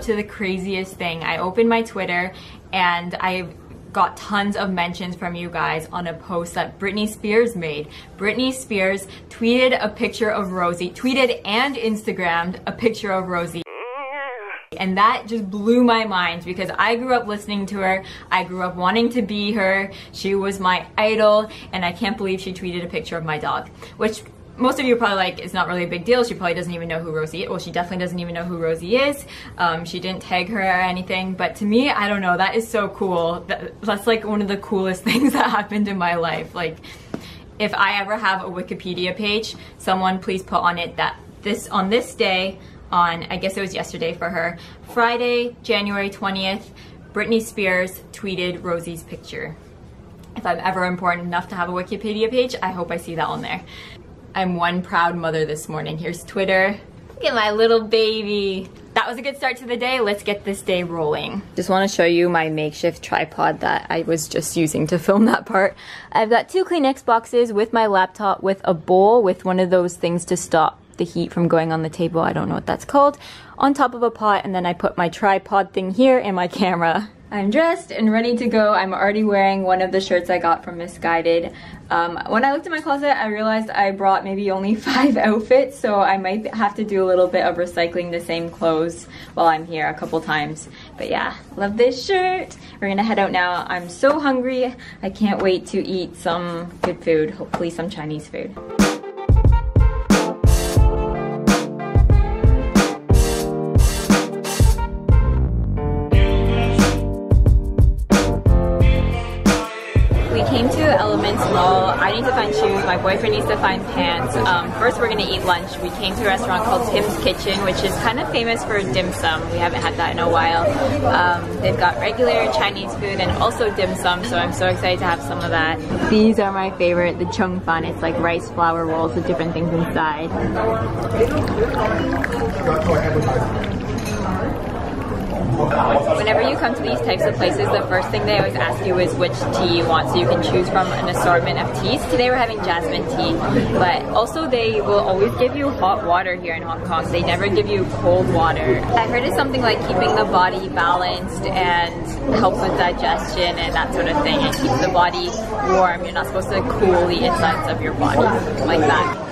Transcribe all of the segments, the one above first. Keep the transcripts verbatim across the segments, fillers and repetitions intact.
up to the craziest thing. I opened my Twitter and I got tons of mentions from you guys on a post that Britney Spears made. Britney Spears tweeted a picture of Rosie, tweeted and Instagrammed a picture of Rosie. And that just blew my mind because I grew up listening to her, I grew up wanting to be her, she was my idol, and I can't believe she tweeted a picture of my dog. Which most of you are probably like, it's not really a big deal, she probably doesn't even know who Rosie is. Well, she definitely doesn't even know who Rosie is. Um, she didn't tag her or anything, but to me, I don't know, that is so cool. That, that's like one of the coolest things that happened in my life. Like, if I ever have a Wikipedia page, someone please put on it that this, on this day, on, I guess it was yesterday for her, Friday, January twentieth, Britney Spears tweeted Rosie's picture. If I'm ever important enough to have a Wikipedia page, I hope I see that on there. I'm one proud mother this morning. Here's Twitter. Look at my little baby. That was a good start to the day. Let's get this day rolling. Just want to show you my makeshift tripod that I was just using to film that part. I've got two Kleenex boxes with my laptop, with a bowl, with one of those things to stop the heat from going on the table, I don't know what that's called, on top of a pot, and then I put my tripod thing here and my camera. I'm dressed and ready to go. I'm already wearing one of the shirts I got from Missguided. Um, when I looked at my closet, I realized I brought maybe only five outfits, so I might have to do a little bit of recycling the same clothes while I'm here a couple times. But yeah, love this shirt. We're gonna head out now. I'm so hungry. I can't wait to eat some good food, hopefully some Chinese food. I need to find shoes, my boyfriend needs to find pants. Um, first we're gonna eat lunch. We came to a restaurant called Tim's Kitchen, which is kind of famous for dim sum. We haven't had that in a while. Um, they've got regular Chinese food and also dim sum, so I'm so excited to have some of that. These are my favorite, the chung fan. It's like rice flour rolls with different things inside. Whenever you come to these types of places, the first thing they always ask you is which tea you want, so you can choose from an assortment of teas. Today we're having jasmine tea, but also they will always give you hot water here in Hong Kong. They never give you cold water. I heard it's something like keeping the body balanced and helps with digestion and that sort of thing. It keeps the body warm. You're not supposed to cool the insides of your body like that.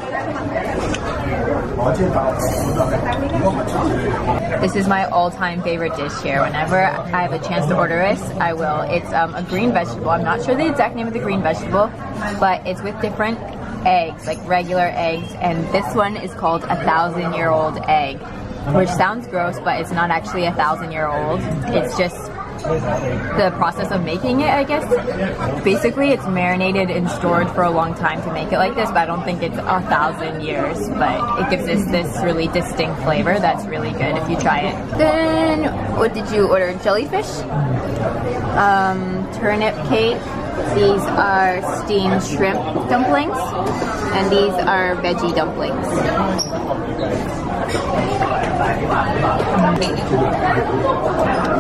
This is my all-time favorite dish here. Whenever I have a chance to order it, I will. It's um, a green vegetable. I'm not sure the exact name of the green vegetable, but it's with different eggs, like regular eggs, and this one is called a thousand-year-old egg, which sounds gross, but it's not actually a thousand-year-old. It's just the process of making it, I guess. Basically, it's marinated and stored for a long time to make it like this, but I don't think it's a thousand years, but it gives us this really distinct flavor that's really good if you try it. Then, what did you order? Jellyfish? Um, turnip cake. These are steamed shrimp dumplings. And these are veggie dumplings.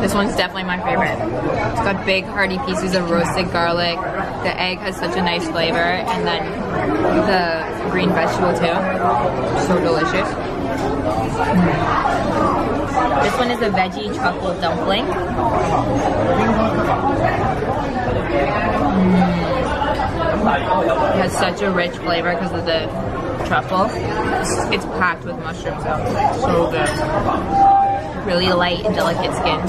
This one's definitely my favorite. It's got big hearty pieces of roasted garlic. The egg has such a nice flavor. And then the green vegetable too. So delicious. Mm. This one is a veggie truffle dumpling. Mm. It has such a rich flavor because of the truffle. It's packed with mushrooms though. It's so good. Really light and delicate skin.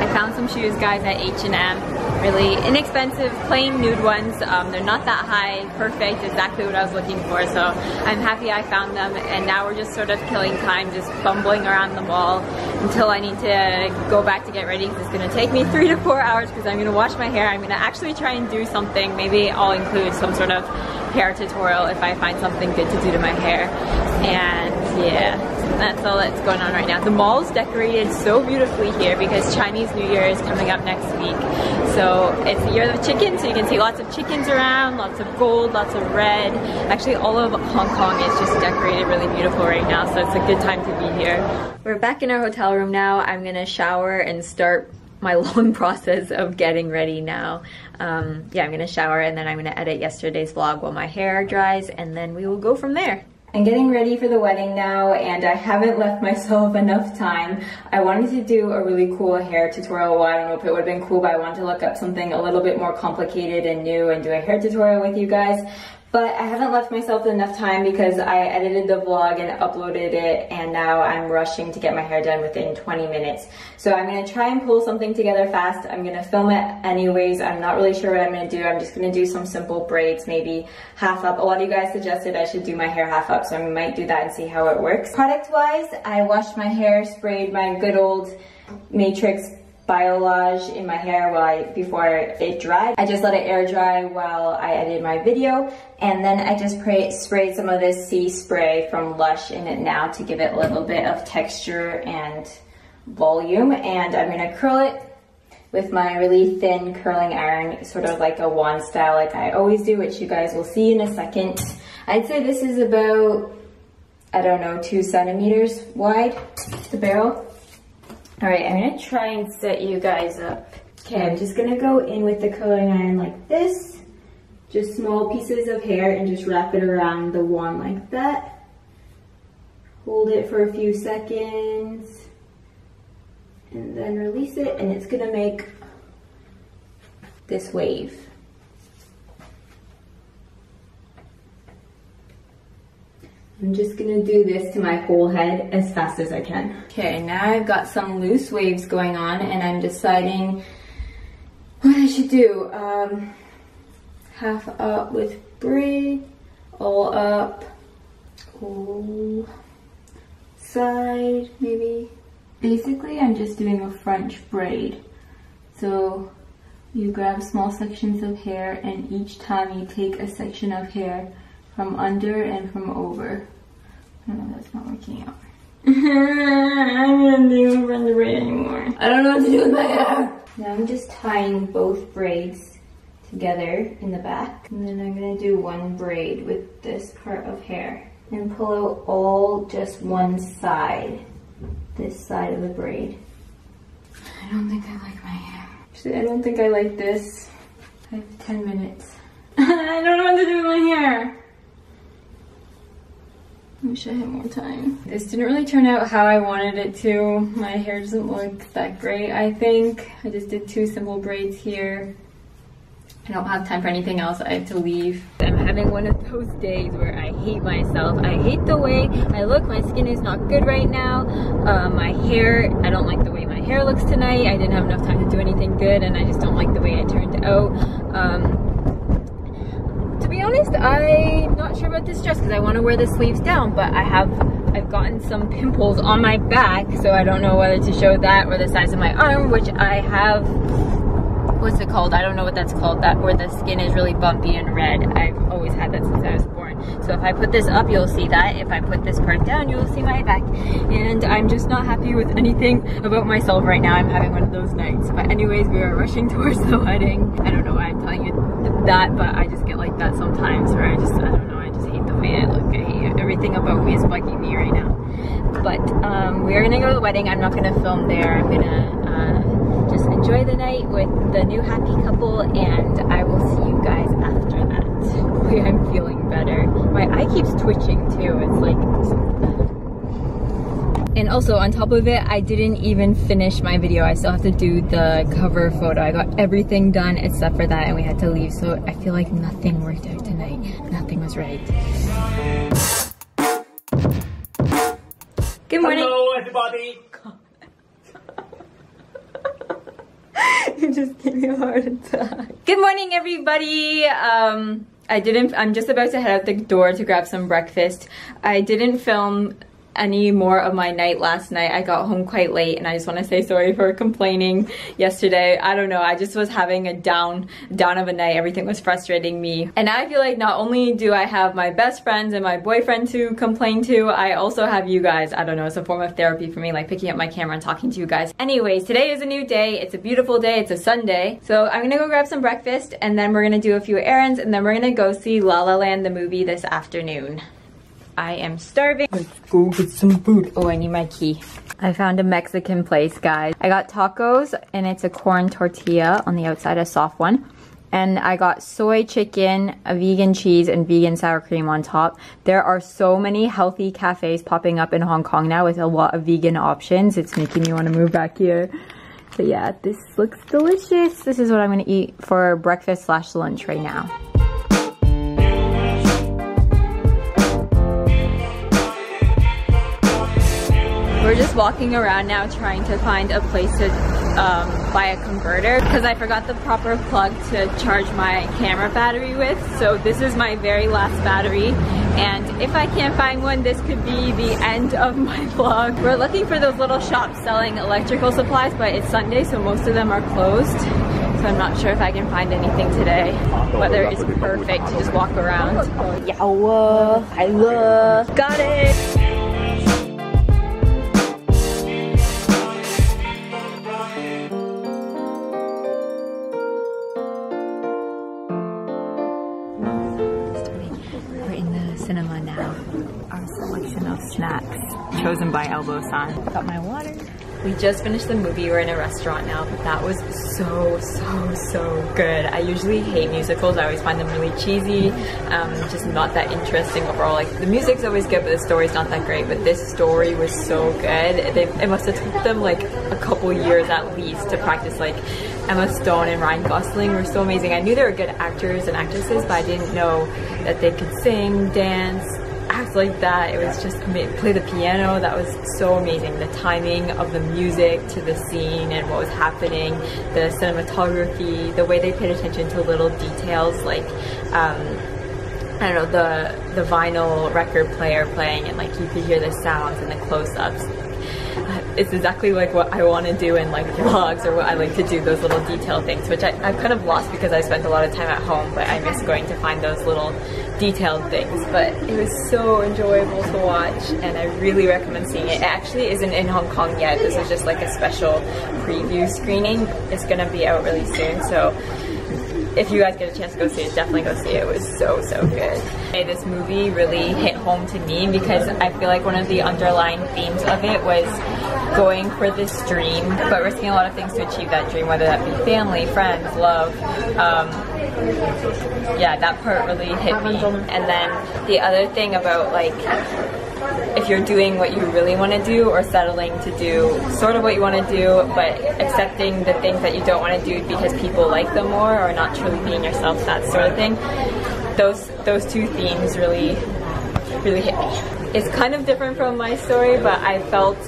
I found some shoes, guys, at H and M. Really inexpensive, plain nude ones. Um, they're not that high. Perfect. Exactly what I was looking for. So I'm happy I found them. And now we're just sort of killing time, just bumbling around the mall until I need to go back to get ready because it's going to take me three to four hours because I'm going to wash my hair. I'm going to actually try and do something. Maybe I'll include some sort of hair tutorial if I find something good to do to my hair. And yeah. That's all that's going on right now. The mall's decorated so beautifully here because Chinese New Year is coming up next week. So it's the year of the chicken, so you can see lots of chickens around, lots of gold, lots of red. Actually, all of Hong Kong is just decorated really beautiful right now, so it's a good time to be here. We're back in our hotel room now. I'm gonna shower and start my long process of getting ready now. Um, yeah, I'm gonna shower and then I'm gonna edit yesterday's vlog while my hair dries, and then we will go from there. I'm getting ready for the wedding now, and I haven't left myself enough time. I wanted to do a really cool hair tutorial. Well, I don't know if it would have been cool, but I wanted to look up something a little bit more complicated and new and do a hair tutorial with you guys. But I haven't left myself enough time because I edited the vlog and uploaded it, and now I'm rushing to get my hair done within twenty minutes. So I'm gonna try and pull something together fast. I'm gonna film it anyways. I'm not really sure what I'm gonna do. I'm just gonna do some simple braids, maybe half up. A lot of you guys suggested I should do my hair half up, so I might do that and see how it works. Product-wise, I washed my hair, sprayed my good old Matrix Biolage in my hair while I, before it dried. I just let it air dry while I edited my video, and then I just spray, sprayed some of this sea spray from Lush in it now to give it a little bit of texture and volume, and I'm gonna curl it with my really thin curling iron, sort of like a wand style like I always do, which you guys will see in a second. I'd say this is about, I don't know, two centimeters wide, the barrel. All right, I'm gonna try and set you guys up. Okay, I'm just gonna go in with the curling iron like this, just small pieces of hair, and just wrap it around the wand like that. Hold it for a few seconds, and then release it, and it's gonna make this wave. I'm just gonna do this to my whole head as fast as I can. Okay, now I've got some loose waves going on, and I'm deciding what I should do. Um, half up with braid, all up, all side maybe. Basically, I'm just doing a French braid. So you grab small sections of hair, and each time you take a section of hair from under and from over. I don't know, that's not working out. I'm not doing from the braid anymore. I don't know what to do with my hair. Now I'm just tying both braids together in the back. And then I'm gonna do one braid with this part of hair. And pull out all just one side. This side of the braid. I don't think I like my hair. Actually, I don't think I like this. I have ten minutes. I don't know what to do with my hair. I wish I had more time. This didn't really turn out how I wanted it to. My hair doesn't look that great, I think. I just did two simple braids here. I don't have time for anything else. I have to leave. I'm having one of those days where I hate myself. I hate the way I look. My skin is not good right now. Uh, my hair, I don't like the way my hair looks tonight. I didn't have enough time to do anything good, and I just don't like the way it turned out. Um, To be honest, I'm not sure about this dress because I want to wear the sleeves down, but I have, I've gotten some pimples on my back, so I don't know whether to show that or the size of my arm, which I have, what's it called? I don't know what that's called, that where the skin is really bumpy and red. I've always had that since I was born. So if I put this up, you'll see that. If I put this part down, you'll see my back. And I'm just not happy with anything about myself right now. I'm having one of those nights. But anyways, we are rushing towards the wedding. I don't know why I'm telling you that, but I just get like that sometimes where I just, I don't know, I just hate the way I look. I hate everything about me is bugging me right now. But um, we're gonna go to the wedding. I'm not gonna film there. I'm gonna uh, just enjoy the night with the new happy couple, and I will see you guys after that. Hopefully I'm feeling better. My eye keeps twitching too. It's like, and also on top of it, I didn't even finish my video. I still have to do the cover photo. I got everything done except for that, and we had to leave, so I feel like nothing worked out tonight. Nothing was right. Good morning. Hello everybody. You just gave me a heart attack. Good morning everybody. Um, I didn't, I'm just about to head out the door to grab some breakfast. I didn't film any more of my night last night. I got home quite late, and I just want to say sorry for complaining yesterday. I don't know, I just was having a down down of a night. Everything was frustrating me, and I feel like not only do I have my best friends and my boyfriend to complain to, I also have you guys. I don't know, it's a form of therapy for me, like picking up my camera and talking to you guys. Anyways, today is a new day. It's a beautiful day. It's a Sunday. So I'm gonna go grab some breakfast, and then we're gonna do a few errands, and then we're gonna go see La La Land the movie this afternoon. I am starving. Let's go get some food. Oh, I need my key. I found a Mexican place, guys. I got tacos, and it's a corn tortilla on the outside, a soft one. and I got soy chicken, a vegan cheese, and vegan sour cream on top. There are so many healthy cafes popping up in Hong Kong now with a lot of vegan options. It's making me want to move back here. But yeah, this looks delicious. This is what I'm going to eat for breakfast slash lunch right now. We're just walking around now trying to find a place to um, buy a converter because I forgot the proper plug to charge my camera battery with. So this is my very last battery, and if I can't find one, this could be the end of my vlog. We're looking for those little shops selling electrical supplies, but it's Sunday, so most of them are closed. So I'm not sure if I can find anything today. Weather is perfect to just walk around. Yawa, I love. Got it! Chosen by Elbow-san. Got my water. We just finished the movie. We're in a restaurant now, but that was so, so, so good. I usually hate musicals. I always find them really cheesy, um, just not that interesting overall. Like, the music's always good, but the story's not that great. But this story was so good. They, it must have took them like a couple years at least to practice. Like, Emma Stone and Ryan Gosling were so amazing. I knew they were good actors and actresses, but I didn't know that they could sing, dance, act like that. It was just play the piano. That was so amazing. The timing of the music to the scene and what was happening, the cinematography, the way they paid attention to little details, like um, I don't know, the the vinyl record player playing, and like you could hear the sounds and the close-ups. It's exactly like what I want to do in like vlogs, or what I like to do, those little detail things, which I, I've kind of lost because I spent a lot of time at home, but I miss going to find those little detailed things. But it was so enjoyable to watch, and I really recommend seeing it. It actually isn't in Hong Kong yet. This is just like a special preview screening. It's going to be out really soon, so if you guys get a chance to go see it, definitely go see it. It was so, so good. This movie really hit home to me because I feel like one of the underlying themes of it was going for this dream, but risking a lot of things to achieve that dream, whether that be family, friends, love. Um, yeah, that part really hit me. And then the other thing about like, if you're doing what you really want to do, or settling to do sort of what you want to do, but accepting the things that you don't want to do because people like them more, or not truly being yourself, that sort of thing. Those those two themes really, really hit me. It's kind of different from my story, but I felt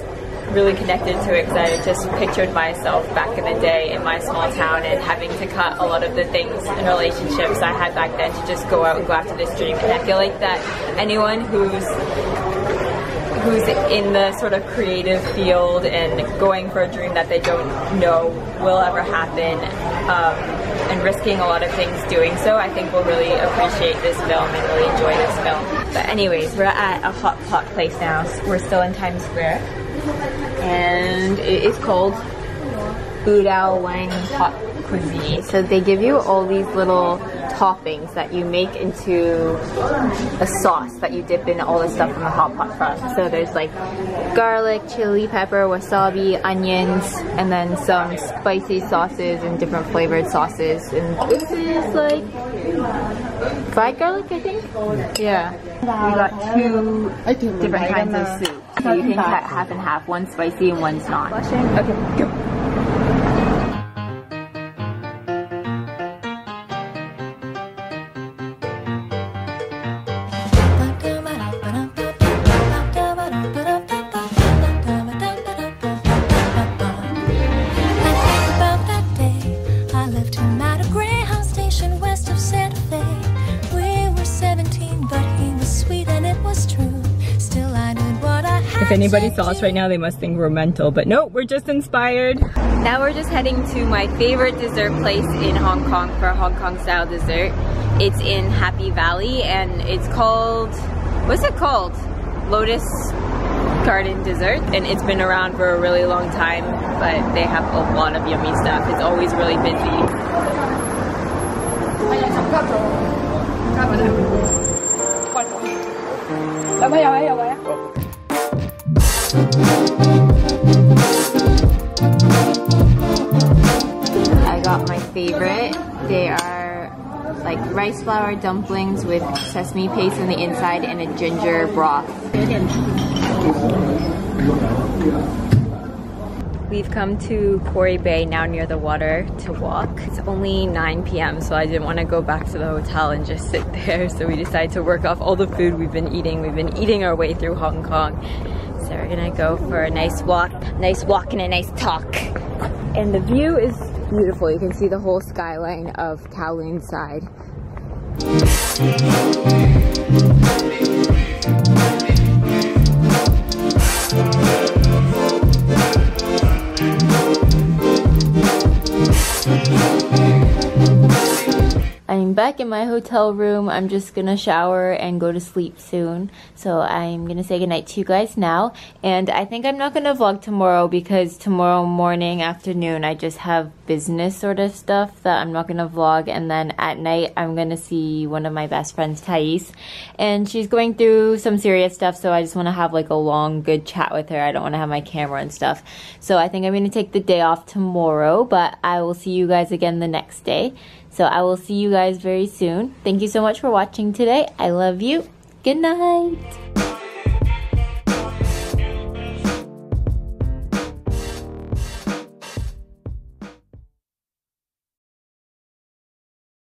really connected to it because I just pictured myself back in the day in my small town and having to cut a lot of the things and relationships I had back then to just go out and go after this dream. And I feel like that anyone who's who's in the sort of creative field and going for a dream that they don't know will ever happen, um, and risking a lot of things doing so, I think will really appreciate this film and really enjoy this film. But anyways, we're at a hot pot place now. We're still in Times Square, and it is called Bu Dao Wang Hot Cuisine. So they give you all these little toppings that you make into a sauce that you dip in all the stuff from the hot pot from. So there's like garlic, chili pepper, wasabi, onions, and then some spicy sauces and different flavored sauces. And this is like fried garlic, I think? Yeah. We got two different kinds of soup. So you can cut half and half, one's spicy and one's not. Okay, go. If anybody saw us right now, they must think we're mental, but no, we're just inspired. Now we're just heading to my favorite dessert place in Hong Kong for Hong Kong style dessert. It's in Happy Valley, and it's called, what's it called? Lotus Garden Dessert, and it's been around for a really long time, but they have a lot of yummy stuff. It's always really busy. I got my favorite. They are like rice flour dumplings with sesame paste on the inside and a ginger broth. We've come to Quarry Bay, now near the water, to walk. It's only nine p m so I didn't want to go back to the hotel and just sit there, so we decided to work off all the food we've been eating. We've been eating our way through Hong Kong. So we're gonna go for a nice walk, nice walk and a nice talk. And the view is beautiful. You can see the whole skyline of Kowloon side. I'm back in my hotel room. I'm just gonna shower and go to sleep soon. So I'm gonna say goodnight to you guys now. And I think I'm not gonna vlog tomorrow because tomorrow morning, afternoon, I just have business sort of stuff that I'm not gonna vlog. And then at night, I'm gonna see one of my best friends, Thais. And she's going through some serious stuff, so I just wanna have like a long, good chat with her. I don't wanna have my camera and stuff. So I think I'm gonna take the day off tomorrow, but I will see you guys again the next day. So I will see you guys very soon. Thank you so much for watching today. I love you. Good night.